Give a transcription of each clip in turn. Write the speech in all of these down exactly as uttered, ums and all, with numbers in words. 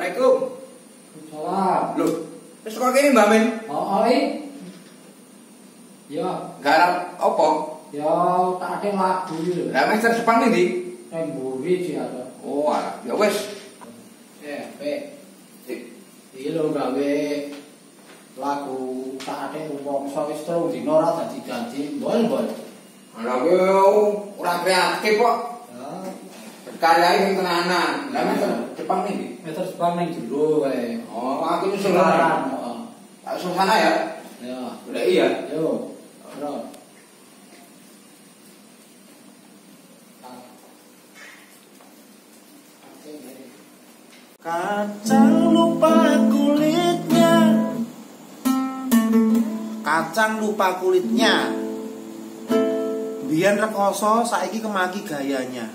Assalamualaikum. Salam. Loh, terus kok kene Mbak Men? Heeh. Ya, garap opo? Ya, tak ada lagu lho. Lah Master Jepank iki? Nang mburi sih ada. Oh, ala. Ya wis. Eh, pe. Iki lho gawe lagu tak ada mongso wis terus dino ora janji-janji. Bol-bol. Ala yo ora kreatif kok. Ya. Karyae sing tenanan. Lah Master Jepank iki? Master Jepank nang Cidro wae. Oh, aku nyusul ora. Heeh. Tak usah sana ya. Ya, udah iya. Yo. Nah. Kacang lupa kulitnya, kacang lupa kulitnya. Biyen rekoso saiki kemaki gayanya.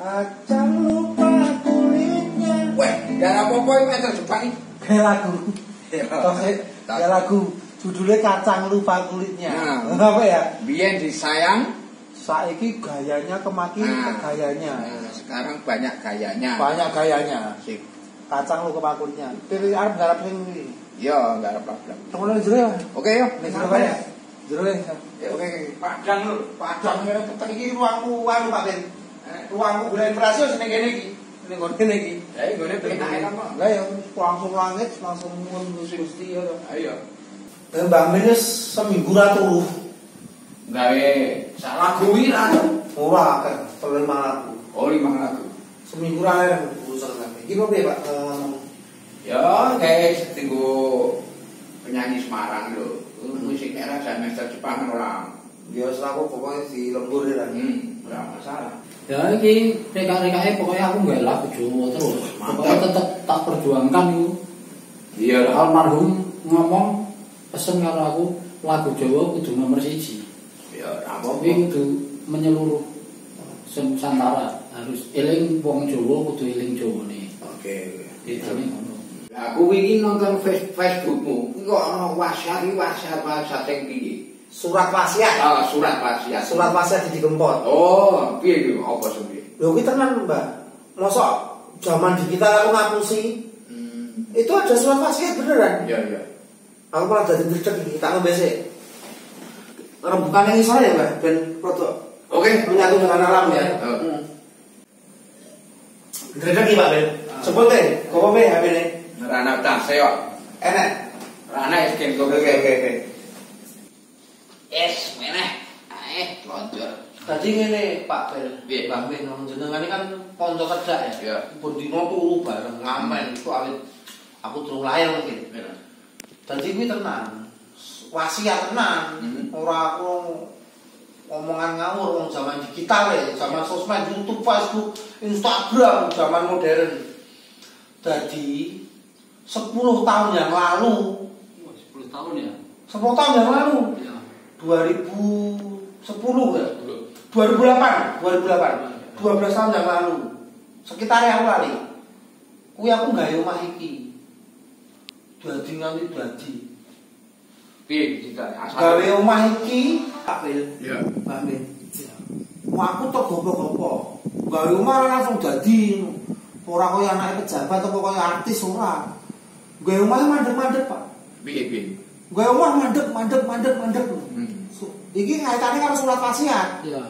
Kacang lupa kulitnya. Weh, gara apa iki Master Jepank iki? Kayak lagu. Kayak lagu. Judulnya kacang lupa kulitnya. Nah, apa ya? Biyen disayang, saiki gayanya kemakin nah, gayanya. Nah, sekarang banyak gayanya. Banyak gayanya. Sik. Kacang lupa kulitnya. Pilih arep garap sing iki. Yo, garap problem. Tunggu jero ya. Oke yo, nek jero ya. Jero ya. Oke, padang lho. Padang ngene petek iki ruangku, anu Pak Ben. Ruangku golek prasio seneng kene iki. Ning ngene iki. Ya ngene penak kok. Lah yo langsung langit, langsung mun Gusti yo. Ayo. Mbak Minus seminggu ratu gawe sak lagu iki ratu ora akeh perlu lima lagu. Oh lima lagu. Seminggu ratu urusan sampe. Iki opo Pak? Ya guys, tunggu penyanyi Semarang lho. Musik era jan Master Jepank ora. Ya aku pokoke si lembur ya. Hmm, ora masalah. Ya iki rek-rekake pokoke aku gawe lagu Jawa terus. Pokoke tetep tak perjuangkan iku. Iya almarhum ngomong pesen karo aku lagu Jawa kudu nomor siji. Ya, tapi kudu menyeluruh Nusantara. Harus eling wong Jawa kudu eling Jawane. Oke. Ditane ngono. Lah aku wingi nonton Facebookmu, iki kok ana wasiat-wasiat sing piye? Surat wasiat. Ah, surat wasiat. Surat wasiat Didi Kempot. Oh, piye iki? Apa sing piye? Lho kuwi tenan, Mbah. Mosok zaman digital aku ngapusi. Hmm. Itu ada surat wasiat beneran? Iya, iya. Aku malah jadi tercek iki, tak ngombe sik. Rembukan nang isor ya, Mbah, ben produk. Oke, menyatu dengan alam ya. Heeh. Tercek iki, Pak Ben. Sepote, kowe H P-ne. Ora ana tase kok. Enak. Ora ana skin Google. Oke, oke, oke. Es, meneh. Ae, lonjor. Tadi ngene, Pak Ben. Piye, Pak Ben nang jenengane kan ponco cedhak ya. Pun dino turu bareng ngamen kok awit aku turu layar mungkin. Jadi gue tenang, wasiat tenang, hmm. Orang aku omongan ngawur, orang zaman digital ya, zaman sosmed, YouTube, Facebook, Instagram, zaman modern. Jadi sepuluh tahun yang lalu, sepuluh tahun ya, sepuluh tahun yang lalu, dua ribu sepuluh ya, dua ribu delapan, dua ribu delapan, dua belas tahun yang lalu, sekitarnya aku lari, kui aku nggak yo mahiki. Dadi nganti dadi. Piye dicak asal. Gawe omah iki, Pak Bil. Iya. Pak Bil. Iya. Aku tok goblok-goblok. Gawe omah langsung dadi. Ora koyo anake pejabat apa koyo artis ora. Gawe omah mandeg-mandeg, Pak. Piye, piye? Gawe omah mandeg, mandeg, mandeg, mandeg. Hmm. So, iki ngaitane karo surat wasiat. Iya.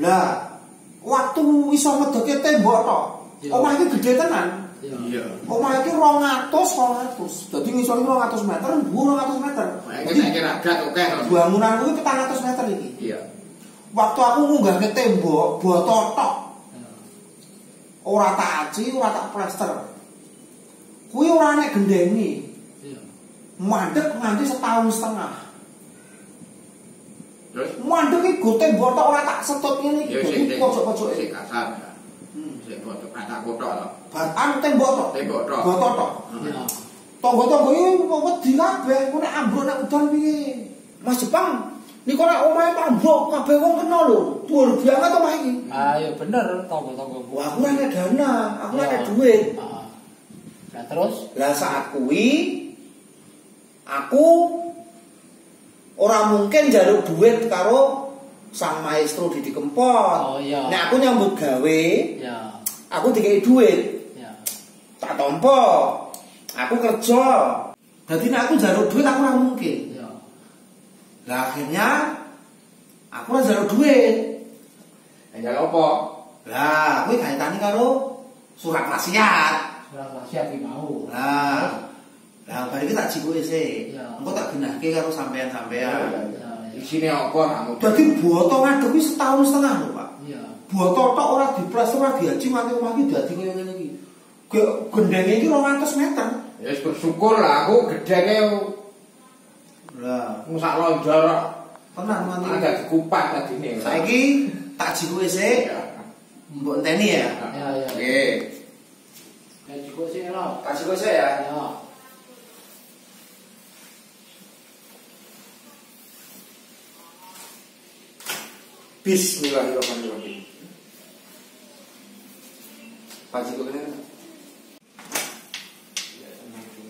Lah, waktu iso medhoke tembok tok. Omah iki gedhe tenan. Iya. Omah iki dua ratus, dua ratus. Dadi ngisor dua ratus meter, dhuwur dua ratus meter. Iki nek ragat oke to. Bangunan kuwi empat ratus meter iki. Iya. Waktu aku munggah ke tembok, bototok. Ora tak aci, ora tak plester. Kuwi ora nek gendeni. Iya. Mandek nganti setahun setengah. Terus mandek iki go tembok tok ora tak setut ngene iki pojok-pojok iki kasar. Sik botok katak kotok to. Bahan tembok to. Tembok to. Botok to. Heeh. Tonggo-tonggo iki wedi kabeh, ku nek ambruk nek udan piye? Mas Jepank, niku nek omahe ambruk kabeh wong kena lho. Dhuwur banget omah iki. Ah ya bener, tonggo-tonggo. Aku ora ana dana, aku ora ana duit. Heeh. Lah terus, lah saat kuwi aku ora mungkin njaluk duit karo sang maestro Didi Kempot. Oh, iya. Nek aku nyambut gawe, ya. aku dikei duit ya. Tak tompo aku kerja jadi aku jalur duit aku kurang mungkin ya. Lah akhirnya aku harus jalur duit yang jalur apa? Lah aku kaitannya karo surat wasiat surat wasiat yang mau lah lah balik kita jikuin sih ya. Aku tak genahke karo sampean-sampean ya, ya. Isine apa kamu? Jadi buoto ngaduk ini setahun setengah lho pak. Iya. Buoto tok ora diplas ora diaji mati omah iki dadi koyo ngene iki. Gendenge iki dua ratus meter. Ya yes, bersyukur lah aku gedenge. Lah, mung sak lonjor tenan mati. Ada dikupat tadine. Saiki tak jiku isih. Mbok enteni ya. Iya iya. Nggih. Tak jiku isih lho. Tak jiku isih ya. Iya. Bismillahirrahmanirrahim. Pak Cidro kenapa?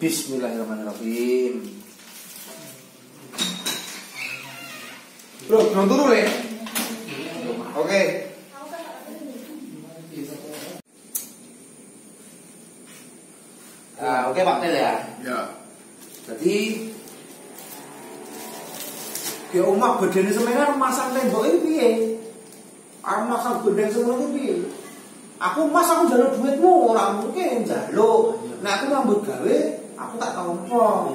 Bismillahirrahmanirrahim. Bro, belum turun ya? Oke. Okay. Nah, oke okay, Pak Tel ya. Ya. Jadi ya omah bedene semene masang tembok iki piye? Aku masang bedeng semene iki piye? Aku mas aku njaluk duitmu ora mungkin njaluk. Nek aku ngambut gawe, aku tak tompo.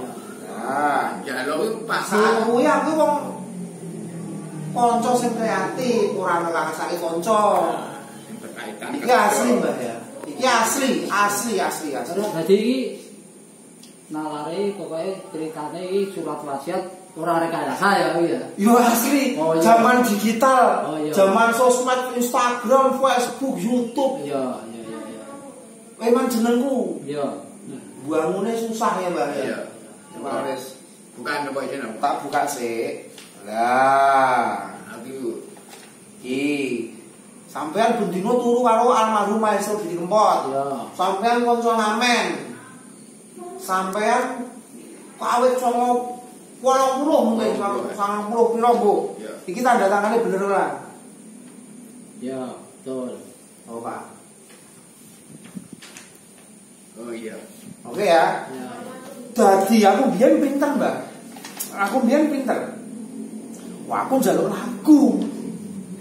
Nah, njaluk iki pasar. Kuwi aku wong kanca sing kreatif, ora ngelakasake kanca. Iki asli, Mbak ya. Iki asli, asli, asli, asli. Dadi iki nalare pokoke ceritane iki surat wasiat orang rekayasa saya oh ya. Yo asli. Oh, iya. Zaman digital, oh, iya. Zaman sosmed, Instagram, Facebook, YouTube. Iya, iya, iya, iya. Memang jenengku. Iya. Buangune susah ya, Mbak. Iya. Coba wis bukan apa jeneng. Tak buka sih. Lah, aku iki sampean bendino turu karo almarhum Master Didi Kempot. Iya. Sampean kanca ngamen. Sampean kawit sama Walau puluh mungkin, sangat puluh piro bu. Iki tanda tangannya bener lah. Ya, betul. Oh pak. Oh iya. Oke okay, ya. Ya. Tadi aku biar pinter mbak. Aku biar pinter. Wah aku jalur lagu,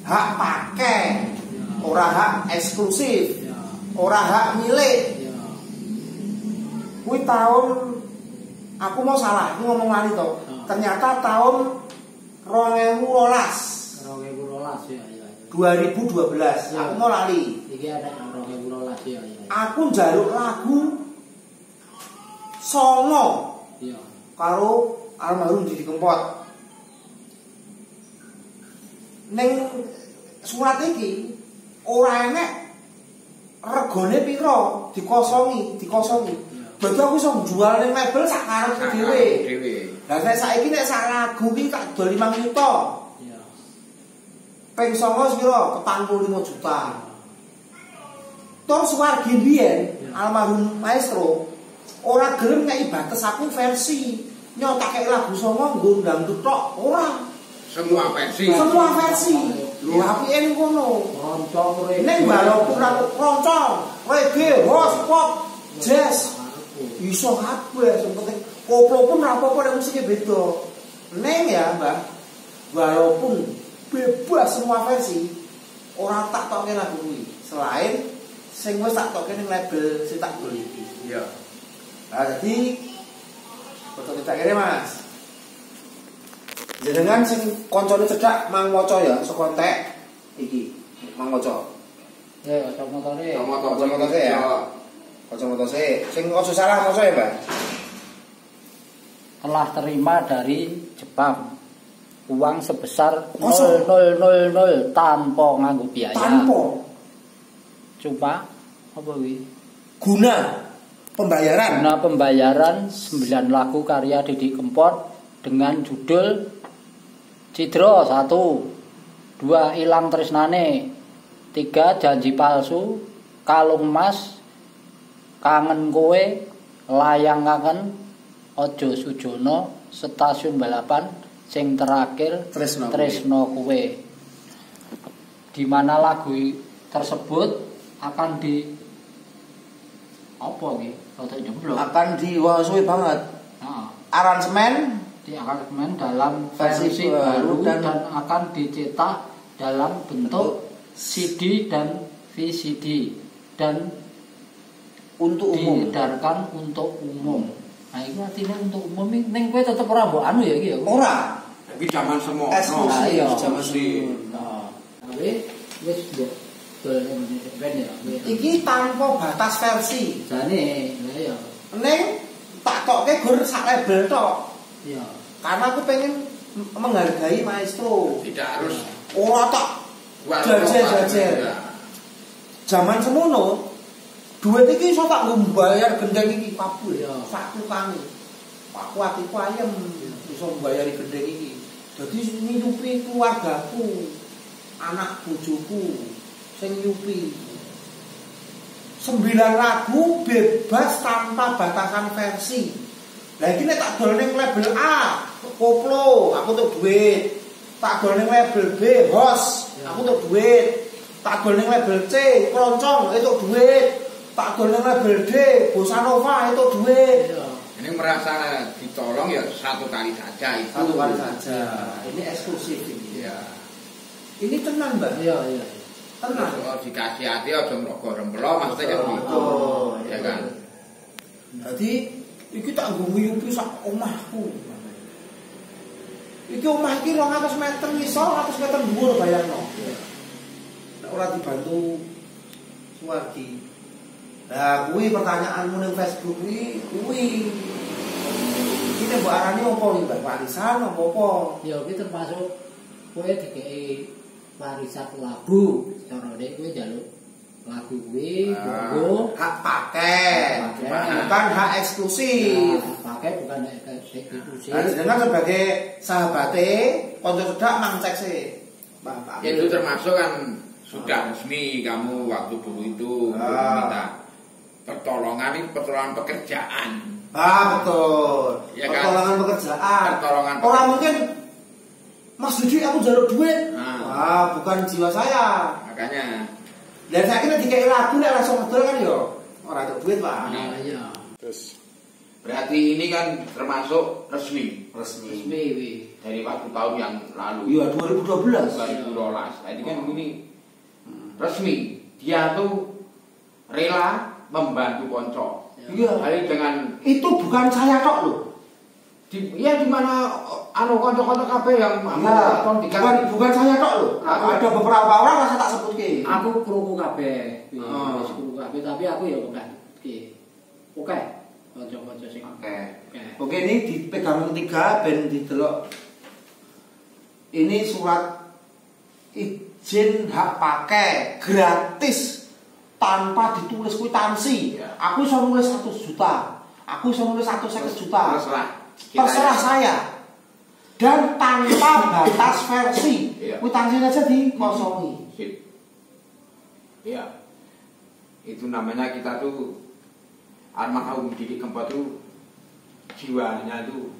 hak pakai, ya. Orang hak eksklusif, ya. Orang hak milik. Ya. Kui tahun aku mau salah, aku ngomong lari toh. Ternyata tahun dua ribu dua belas. dua ribu dua belas ya, ya. dua ribu dua belas. Ya. Aku mau lali. Iki ada dua ribu dua belas ya, ya. Aku njaluk lagu songo. Iya. Karo almarhum Didi Kempot. Ning surat iki ora enek regane pira, dikosongi, dikosongi. Ya. Berarti aku iso jual ning mebel sak karepku dhewe. Lah nek saiki nek sak lagu iki tak jual lima juta. Iya. Ping songo piro? empat puluh lima juta. Tur suwargi mbiyen almarhum maestro ora gelem nek batas aku versi nyotake lagu songo nggo dangdut tok ora. Semua versi. Semua versi. Lho apike ning kono. Roncong rene. Ning balok ora roncong, reggae, house, pop, jazz. Iso kabeh sing penting koplo pun ora apa-apa nek musiknya beda. Neng ya, Mbak. Walaupun bebas semua versi, ora tak tokke lagu kuwi. Selain sing wis tak tokke ning label sing tak golek iki. Iya. Nah, jadi foto kita kene, Mas. Jenengan sing koncone cedak mang waca ya, saka entek iki. Mang waca. Ya, kacamotane. Kacamotane ya. Kacamata saya, sing ojo salah ngoso ya, Mbak. Telah terima dari Jepang uang sebesar nol nol nol nol tanpa nganggo biaya. Tanpa. Cuma apa wi? Guna pembayaran. Guna pembayaran sembilan lagu karya Didi Kempot dengan judul Cidro satu, dua Ilang Trisnane, tiga Janji Palsu, Kalung Mas, Kangen Kowe, Layang Kangen, Ojo Sujono, Stasiun Balapan, sing terakhir Trisno Gue. Di mana lagu tersebut Apan di opo iki? Foto jumlah. Apan di wah suwe banget. Heeh. Aransemen di aransemen dalam versi baru dan, dan akan dicetak dalam bentuk, bentuk C D dan V C D dan untuk umum. Diedarkan untuk umum. Nah, ini artinya untuk umum ini, neng kue tetap orang buat anu ya gitu. Orang, tapi zaman semua. Eksklusif, zaman semua. Nah, tapi wes dua, dua ini band ya. Iki tanpa batas versi. Jadi, ya. Neng tak tok ke gur sak label tok. Iya. Karena aku pengen menghargai maestro. Tidak harus. Orang tok. Jajar jajar. Zaman semono. Duit iki iso tak mbayar gendeng iki kabul ya. Sak tukang. Aku atiku ayem iso mbayari gendeng iki. Dadi nyupi keluargaku, anak bojoku sing nyupi. Sembilan lagu bebas tanpa batasan versi. Lah iki nek tak dol ning label A, koplo, aku tuh duit. Tak dol ning label B, host, aku tuh duit. Tak dol ning label C, kroncong, itu duit. Pak Goleng label D, Bossa Nova itu duit. Ini merasa ditolong ya satu kali saja itu. Satu kali saja. Ini eksklusif ini. Iya. Ini tenang mbak. Iya iya. Tenang. Kalau dikasih hati aja merokok rempelo maksudnya kan gitu. Oh iya kan. Jadi iki tak ngguyu sak omahku. Iki omah iki dua ratus meter ngisor, dua ratus meter dhuwur bayangno. Nek ora dibantu suwargi. Nah, kuwi pertanyaanmu ning Facebook iki kuwi. Iki mbok arani opo iki, Mbak? Warisan apa apa? Ya iki termasuk kowe dikeki warisan lagu, carane kowe njaluk lagu kuwi nggo hak pakai. Bukan hak eksklusif. Pakai bukan hak eksklusif. Harus dengar sebagai sahabate, kanca cedhak mang cek sih. Itu termasuk kan sudah resmi kamu waktu dulu itu minta pertolongan ini pertolongan pekerjaan. Ah betul. Ya, pertolongan kan? Pekerjaan. Pertolongan. Orang mungkin Mas Didi aku jaluk duit. Nah. Wah bukan jiwa saya. Makanya. Dan saya kira jika lagu nih langsung betul kan yo. Orang itu duit pak. Nah, iya. Terus. Berarti ini kan termasuk resmi. Resmi. Resmi. Wi. Dari waktu tahun yang lalu. Iya dua ribu dua belas. dua ribu dua belas. Tadi kan ini resmi. Dia tuh rela membantu konco. Iya. Kali dengan itu bukan saya kok loh. Di, ya gimana anu konco-konco kabeh yang ya, bukan, bukan saya kok loh. Aku ada beberapa orang rasa tak sebutke. Aku krungu kabeh. Heeh, krungu kabeh tapi aku ya bukan. Oke. Oke. Konco-konco sing oke. Oke ini dipegang tiga ben didelok. Ini surat izin hak pakai gratis. Tanpa ditulis kuitansi, ya. Aku bisa nulis seratus juta, aku bisa nulis seratus juta, terserah, terserah saya, dan tanpa batas versi, ya. Kuitansinya aja dikosongi. Iya, itu namanya kita tuh almarhum Didi Kempot tuh jiwanya tuh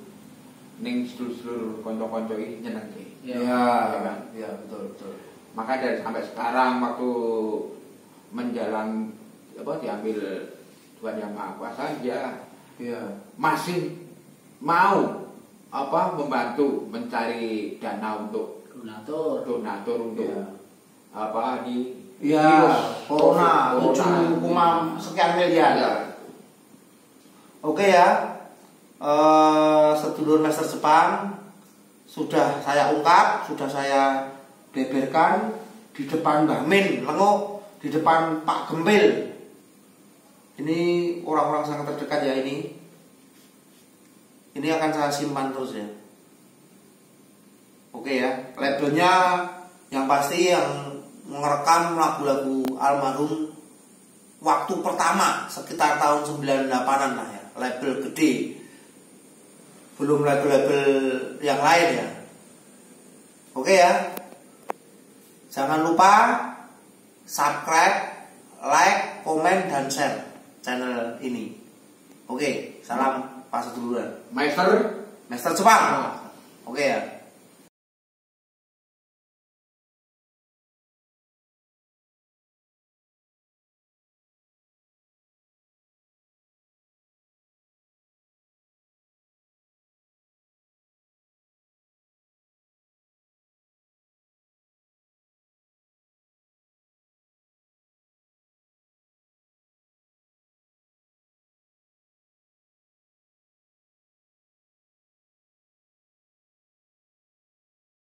neng seluruh konco-konco ini nyeneng ya. Iya, ya, ya, betul betul. Maka dari sampai sekarang waktu menjalan apa diambil Tuhan Yang Maha Kuasa dia ya. Masih mau apa membantu mencari dana untuk donatur donatur untuk ya. Apa di ya, virus corona tujuh koma sekian miliar ya. Oke ya uh, sedulur Master Jepank sudah saya ungkap sudah saya beberkan di depan Mbah Min Lengok di depan Pak Gempil. Ini orang-orang sangat terdekat ya ini. Ini akan saya simpan terus ya. Oke ya. Labelnya yang pasti yang merekam lagu-lagu almarhum waktu pertama sekitar tahun sembilan puluh delapan-an lah ya. Label gede. Belum label-label yang lain ya. Oke ya. Jangan lupa subscribe, like, komen, dan share channel ini. Oke, salam pas seduluran. Master, Master Jepank. Oke ya.